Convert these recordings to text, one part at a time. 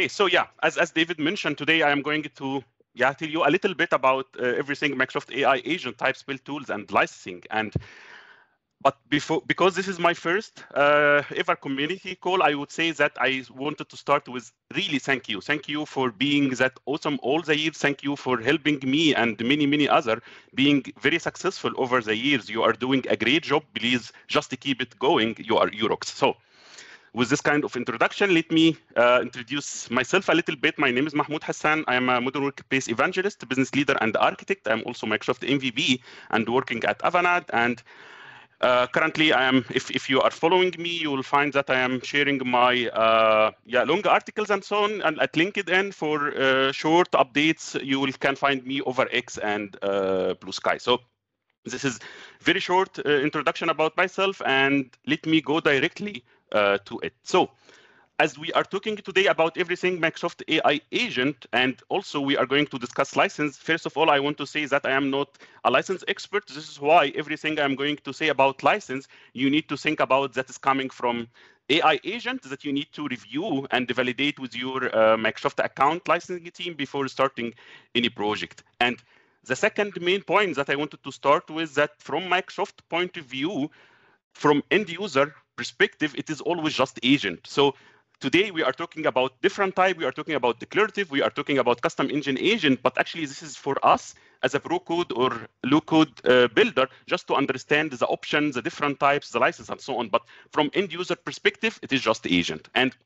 Okay, so yeah, as David mentioned, today I am going to tell you a little bit about everything Microsoft AI agent types, build tools, and licensing. But because this is my first ever community call, I would say that I wanted to start with really thank you. Thank you for being that awesome all the years. Thank you for helping me and many, many others being very successful over the years. You are doing a great job. Please just keep it going. You are Eurox. So with this kind of introduction, let me introduce myself a little bit. My name is Mahmoud Hassan. I am a modern workplace evangelist, business leader, and architect. I'm also Microsoft MVP and working at Avanade. And currently, I am. If you are following me, you will find that I am sharing my long articles and so on, and at LinkedIn for short updates. You can find me over X and Blue Sky. So this is very short introduction about myself, and let me go directly to it. So, as we are talking today about everything Microsoft AI agent, and also we are going to discuss license. First of all, I want to say that I am not a license expert. This is why everything I'm going to say about license, you need to think about that is coming from AI agent that you need to review and validate with your Microsoft account licensing team before starting any project. And the second main point that I wanted to start with that from Microsoft point of view, from end user perspective, it is always just agent. So today, we are talking about different type. We are talking about declarative. We are talking about custom engine agent. But actually, this is for us as a pro code or low code builder, just to understand the options, the different types, the license, and so on. But from end user perspective, it is just agent. And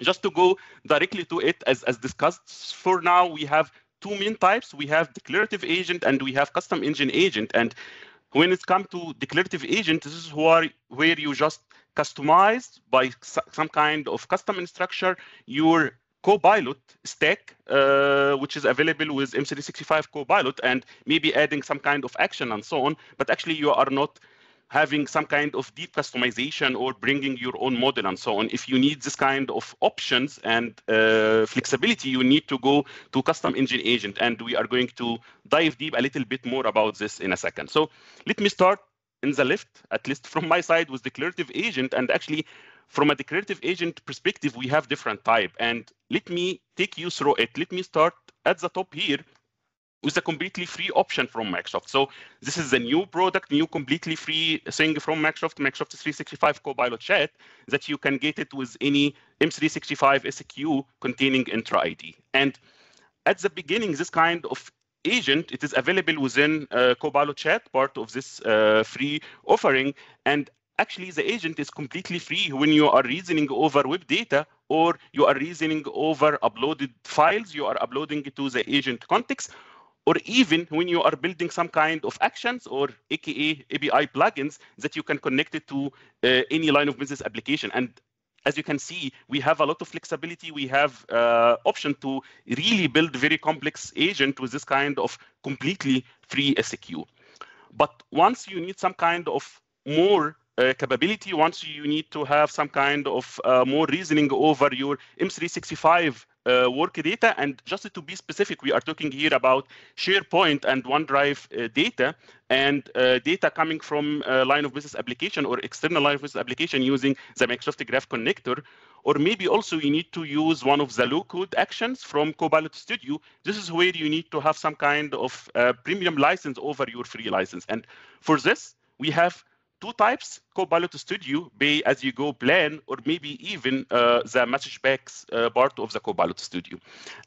just to go directly to it, as discussed for now, we have two main types. We have declarative agent and we have custom engine agent. And when it comes to declarative agent, this is where you just customized by some kind of custom structure your Copilot stack, which is available with M365 Copilot, and maybe adding some kind of action and so on. But actually, you are not having some kind of deep customization or bringing your own model and so on. If you need this kind of options and flexibility, you need to go to custom engine agent. And we are going to dive deep a little bit more about this in a second. So let me start in the left, at least from my side, was declarative agent. And actually, from a declarative agent perspective, we have different type. And let me take you through it. Let me start at the top here with a completely free option from Microsoft. So this is a new product, new completely free thing from Microsoft, Microsoft 365 Copilot Chat, that you can get it with any M365 SQ containing Entra ID. And at the beginning, this kind of agent, it is available within Copilot Chat, part of this free offering. And actually, the agent is completely free when you are reasoning over web data or you are reasoning over uploaded files, you are uploading it to the agent context, or even when you are building some kind of actions or aka API plugins that you can connect it to any line of business application. And as you can see, we have a lot of flexibility. We have option to really build very complex agent with this kind of completely free SQ. But once you need some kind of more capability, once you need to have some kind of more reasoning over your M365 work data, and just to be specific, we are talking here about SharePoint and OneDrive data, and data coming from line of business application or external line of business application using the Microsoft Graph connector, or maybe also you need to use one of the low-code actions from Copilot Studio. This is where you need to have some kind of premium license over your free license. And for this, we have two types, Copilot Studio, pay as you go plan, or maybe even the message backs part of the Copilot Studio.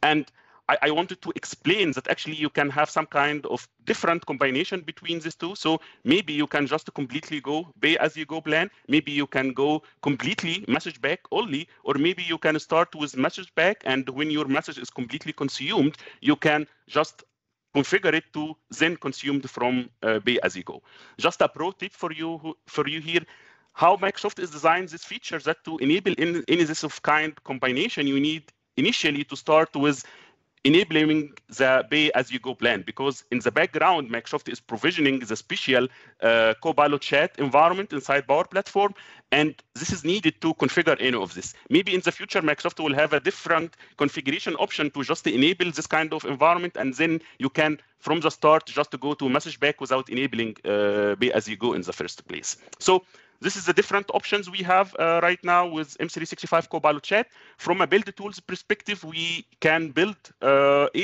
And I wanted to explain that actually you can have some kind of different combination between these two. So maybe you can just completely go pay as you go plan. Maybe you can go completely message back only, or maybe you can start with message back. And when your message is completely consumed, you can just configure it to then consumed from pay as you go. Just a pro tip for you here, how Microsoft is designed this feature that to enable any this of kind combination, you need initially to start with enabling the pay as you go plan, because in the background, Microsoft is provisioning the special Copilot Chat environment inside Power Platform, and this is needed to configure any of this. Maybe in the future, Microsoft will have a different configuration option to just enable this kind of environment, and then you can, from the start, just to go to message back without enabling pay as you go in the first place. So This is the different options we have right now with M365 Copilot Chat. From a build tools perspective, we can build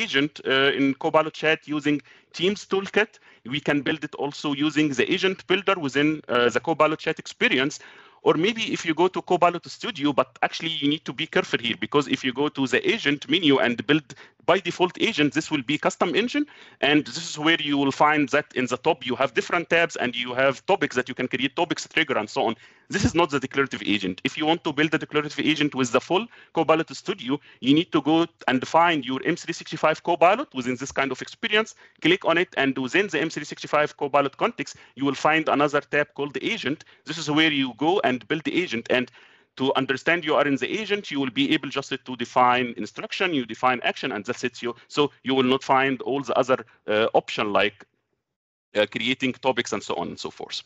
agent in Copilot Chat using Teams Toolkit. We can build it also using the agent builder within the Copilot Chat experience. Or maybe if you go to Copilot Studio, but actually you need to be careful here, because if you go to the agent menu and build by default agent, this will be custom engine. And this is where you will find that in the top, you have different tabs and you have topics that you can create topics, trigger, and so on. This is not the declarative agent. If you want to build a declarative agent with the full Copilot Studio, you need to go and find your M365 Copilot within this kind of experience, click on it, and within the M365 Copilot context, you will find another tab called the agent. This is where you go and build the agent. And to understand you are in the agent, you will be able just to define instruction, you define action, and that's it. So you will not find all the other option like creating topics and so on and so forth.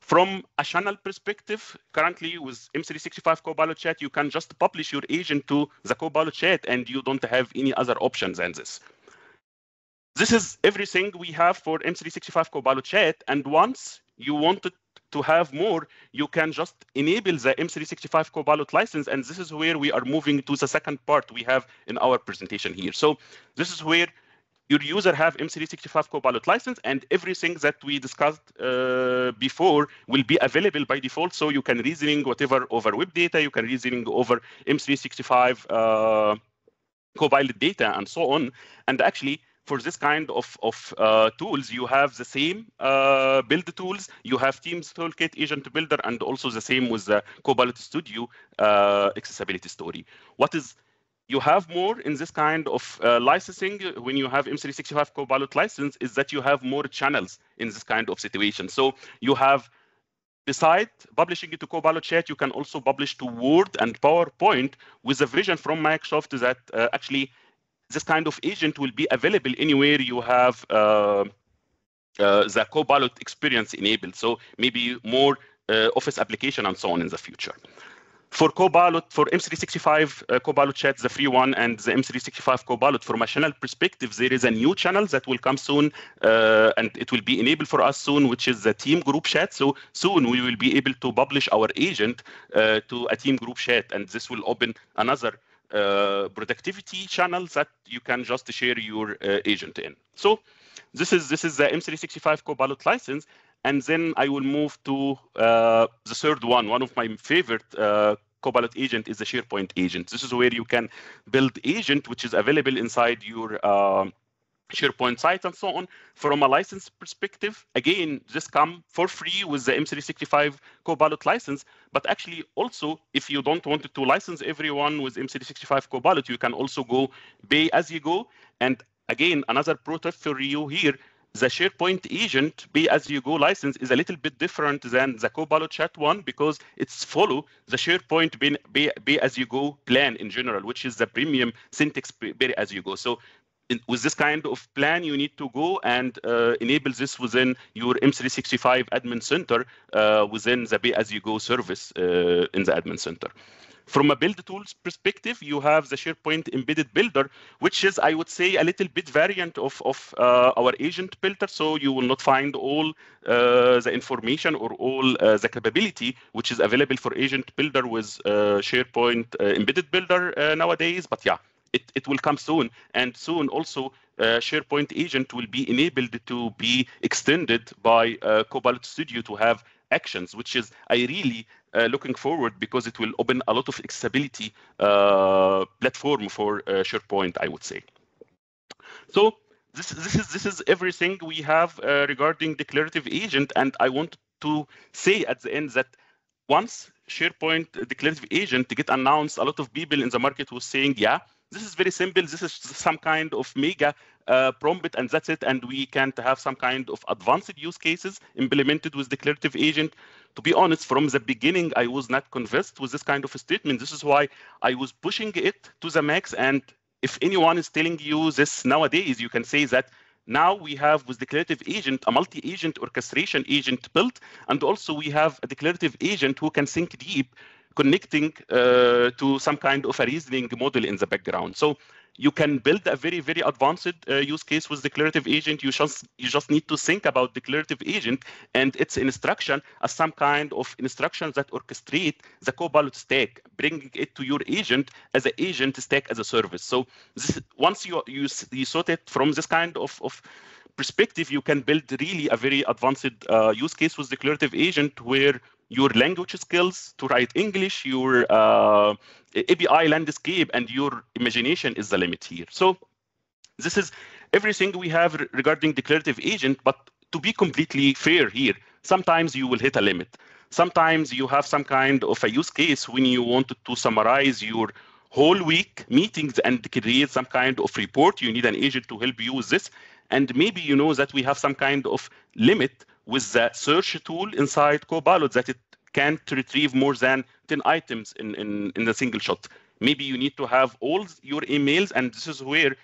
From a channel perspective, currently with M365 Copilot Chat, you can just publish your agent to the Copilot Chat and you don't have any other options than this. This is everything we have for M365 Copilot Chat. And once you wanted to have more, you can just enable the M365 Copilot license. And this is where we are moving to the second part we have in our presentation here. So this is where your user have M365 Copilot license, and everything that we discussed before will be available by default. So you can reasoning whatever over web data, you can reasoning over M365 Copilot data and so on. And actually, for this kind of tools, you have the same build tools. You have Teams Toolkit, Agent Builder, and also the same with the Copilot Studio accessibility story. What is you have more in this kind of licensing when you have M365 Copilot license is that you have more channels in this kind of situation. So you have, besides publishing it to Copilot Chat, you can also publish to Word and PowerPoint with a vision from Microsoft that actually this kind of agent will be available anywhere you have the Copilot experience enabled. So maybe more Office application and so on in the future. For Copilot, for M365 Copilot Chat, the free one, and the M365 Copilot, from a channel perspective, there is a new channel that will come soon, and it will be enabled for us soon, which is the team group chat. So soon we will be able to publish our agent to a team group chat, and this will open another productivity channel that you can just share your agent in. So this is the M365 Copilot license. And then I will move to the third one. One of my favorite Copilot agent is the SharePoint agent. This is where you can build agent, which is available inside your SharePoint site and so on. From a license perspective, again, this comes for free with the M365 Copilot license. But actually also, if you don't want to license everyone with M365 Copilot, you can also go pay as you go. And again, another pro tip for you here, the SharePoint agent pay-as-you-go license is a little bit different than the Copilot Chat one, because it's follow the SharePoint pay-as-you-go plan in general, which is the premium syntax pay-as-you-go. So with this kind of plan, you need to go and enable this within your M365 Admin Center within the pay-as-you-go service in the Admin Center. From a build tools perspective, you have the SharePoint embedded builder, which is, I would say, a little bit variant of our agent builder. So you will not find all the information or all the capability which is available for agent builder with SharePoint embedded builder nowadays. But yeah, it will come soon. And soon also SharePoint agent will be enabled to be extended by Copilot Studio to have actions, which is I really looking forward, because it will open a lot of accessibility platform for SharePoint, I would say. So this is everything we have regarding declarative agent. And I want to say at the end that once SharePoint declarative agent get announced, a lot of people in the market were saying, yeah, this is very simple. This is some kind of mega prompt, and that's it. And we can have some kind of advanced use cases implemented with declarative agent. To be honest, from the beginning, I was not convinced with this kind of a statement. This is why I was pushing it to the max. And if anyone is telling you this nowadays, you can say that now we have with declarative agent a multi-agent orchestration agent built, and also we have a declarative agent who can think deep, connecting to some kind of a reasoning model in the background. So You can build a very, very advanced use case with declarative agent. You just need to think about declarative agent and its instruction as some kind of instructions that orchestrate the Copilot stack, bringing it to your agent as an agent stack as a service. So this, once you sort it from this kind of perspective, you can build really a very advanced use case with declarative agent where your language skills to write English, your API landscape, and your imagination is the limit here. So this is everything we have regarding declarative agent, but to be completely fair here, sometimes you will hit a limit. Sometimes you have some kind of a use case when you want to summarize your whole week meetings and create some kind of report. You need an agent to help you with this. And maybe you know that we have some kind of limit with the search tool inside Copilot that it can't retrieve more than 10 items in a single shot. Maybe you need to have all your emails, and this is where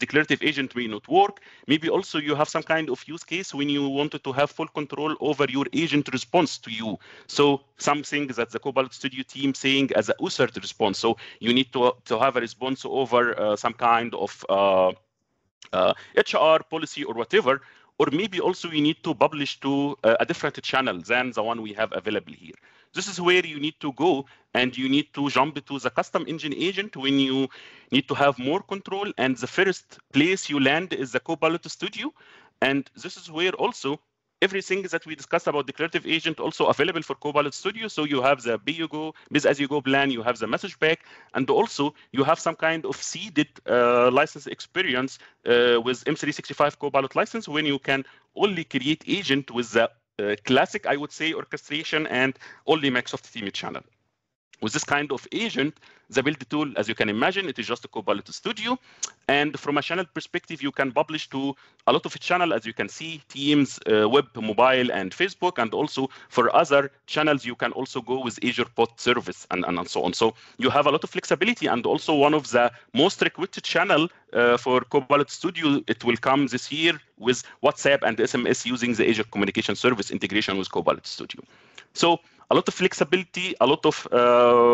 declarative agent may not work. Maybe also you have some kind of use case when you wanted to have full control over your agent response to you. So something that the Copilot Studio team saying as a USERT response. So you need to have a response over some kind of HR policy or whatever. Or maybe also you need to publish to a different channel than the one we have available here. This is where you need to go, and you need to jump to the custom engine agent when you need to have more control. And the first place you land is the Copilot Studio. And this is where also everything that we discussed about declarative agent also available for Copilot Studio. So you have the Biz as you go plan, you have the message pack, and also you have some kind of seeded license experience with M365 Copilot license when you can only create agent with the classic, I would say, orchestration and only Microsoft Teams channel. With this kind of agent, the build tool, as you can imagine, it is just a Copilot Studio. And from a channel perspective, you can publish to a lot of channels, as you can see, Teams, web, mobile, and Facebook. And also for other channels, you can also go with Azure Bot Service and so on. So you have a lot of flexibility. And also one of the most requested channel for Copilot Studio, it will come this year with WhatsApp and SMS using the Azure Communication Service integration with Copilot Studio. So a lot of flexibility, a lot of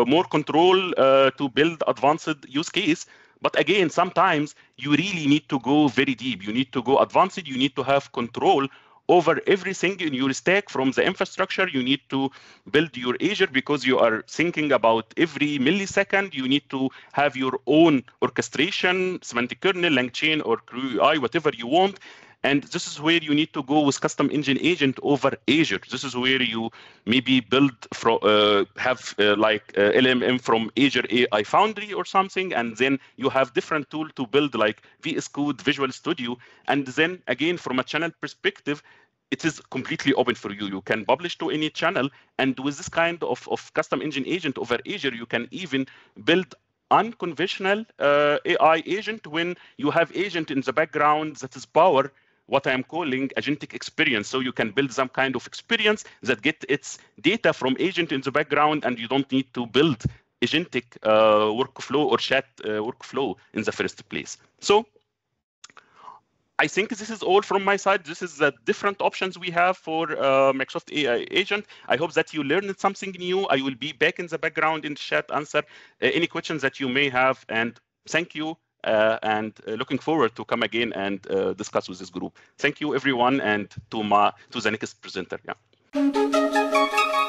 more control to build advanced use case. But again, sometimes you really need to go very deep. You need to go advanced. You need to have control over everything in your stack from the infrastructure. You need to build your Azure because you are thinking about every millisecond. You need to have your own orchestration, semantic kernel, LangChain, or crew UI, whatever you want. And this is where you need to go with custom engine agent over Azure. This is where you maybe build from LMM from Azure AI Foundry or something, and then you have different tool to build like VS Code, Visual Studio, and then again from a channel perspective, it is completely open for you. You can publish to any channel, and with this kind of custom engine agent over Azure, you can even build unconventional AI agent when you have agent in the background that is power. What I'm calling agentic experience. So you can build some kind of experience that get its data from agent in the background, and you don't need to build agentic workflow or chat workflow in the first place. So I think this is all from my side. This is the different options we have for Microsoft AI agent. I hope that you learned something new. I will be back in the background in the chat, answer any questions that you may have, and thank you. And looking forward to come again and discuss with this group. Thank you, everyone, and to the next presenter. Yeah.